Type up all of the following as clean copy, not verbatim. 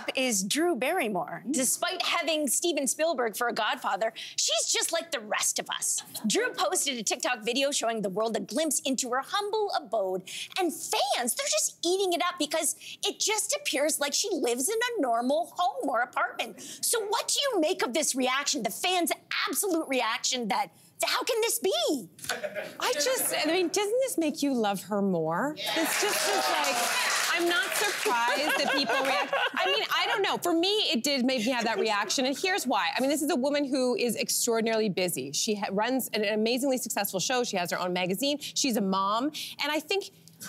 up is Drew Barrymore. Despite having Steven Spielberg for a godfather, she's just like the rest of us. Drew posted a TikTok video showing the world a glimpse into her humble abode, and fans, they're just eating it up because it just appears like she lives in a normal home or apartment. So what do you make of this reaction, the fans' absolute reaction that how can this be? I mean, doesn't this make you love her more? Yeah. It's just like, I'm not surprised that people react. I mean, I don't know. For me, it did make me have that reaction, and here's why. I mean, this is a woman who is extraordinarily busy. She runs an amazingly successful show. She has her own magazine. She's a mom, and I think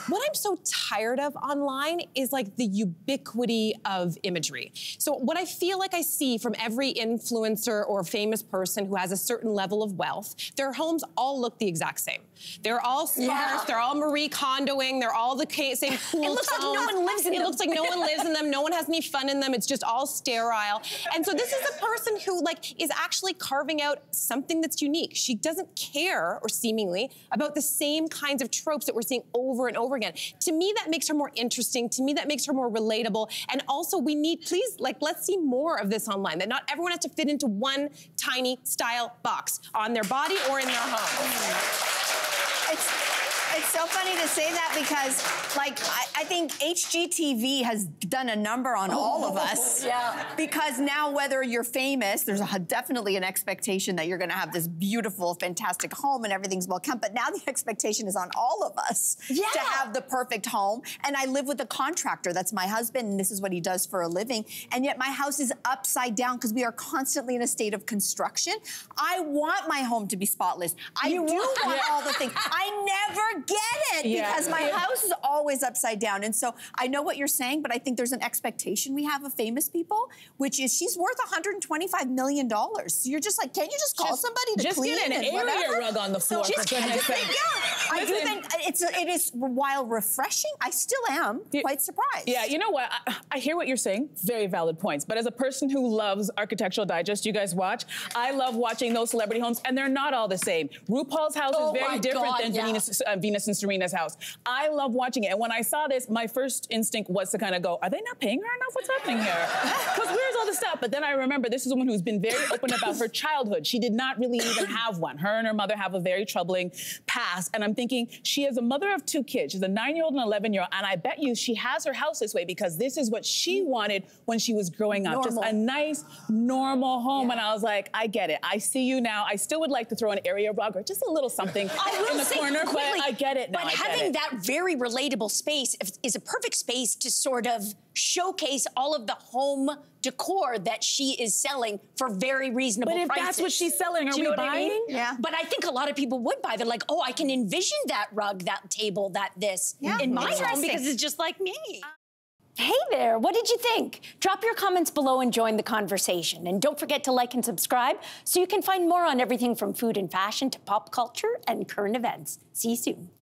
what I'm so tired of online is like the ubiquity of imagery. So what I feel like I see from every influencer or famous person who has a certain level of wealth, their homes all look the exact same. They're all sparse, they're all Marie Kondoing, they're all the same cool tones. It looks like no one lives in them. It looks like no one lives in them, no one has any fun in them, it's just all sterile. And so this is a person who like is actually carving out something that's unique. She doesn't care, or seemingly, about the same kinds of tropes that we're seeing over and over again. To me, that makes her more interesting. To me, that makes her more relatable. And also, we need, please, like, let's see more of this online, that not everyone has to fit into one tiny style box on their body or in their home. It's so funny to say that because, like, I think HGTV has done a number on all of us. Yeah. Because now whether you're famous, there's definitely an expectation that you're going to have this beautiful, fantastic home and everything's well kept. But now the expectation is on all of us to have the perfect home. And I live with a contractor. That's my husband. And this is what he does for a living. And yet my house is upside down because we are constantly in a state of construction. I want my home to be spotless. I do want all the things. I never get it because my house is always upside down. And so I know what you're saying, but I think there's an expectation we have of famous people, which is she's worth $125 million. So you're just like, can you just call somebody to clean it? Just get an area rug on the floor. So I do think it is, while refreshing, I still am quite surprised. Yeah, you know what? I hear what you're saying. Very valid points. But as a person who loves Architectural Digest, you guys watch, I love watching those celebrity homes, and they're not all the same. RuPaul's house is very different than Venus and Serena's house. I love watching it. And when I saw this, my first instinct was to kind of go, are they not paying her enough? What's happening here? Because where's all the stuff? But then I remember this is a woman who's been very open about her childhood. She did not really even have one. Her and her mother have a very troubling past. And I'm thinking, she is a mother of two kids. She's a 9-year-old and an 11-year-old. And I bet you she has her house this way because this is what she wanted when she was growing up. Normal. Just a nice, normal home. Yeah. And I was like, I get it. I see you now. I still would like to throw an area rug or just a little something in the corner. But I get it now. But having that very relatable space is a perfect space to sort of showcase all of the home decor that she is selling for very reasonable prices. But if that's what she's selling, are we buying? Yeah. But I think a lot of people would buy. They're like, oh, I can envision that rug, that table, that this in my home because it's just like me. Hey there, what did you think? Drop your comments below and join the conversation. And don't forget to like and subscribe so you can find more on everything from food and fashion to pop culture and current events. See you soon.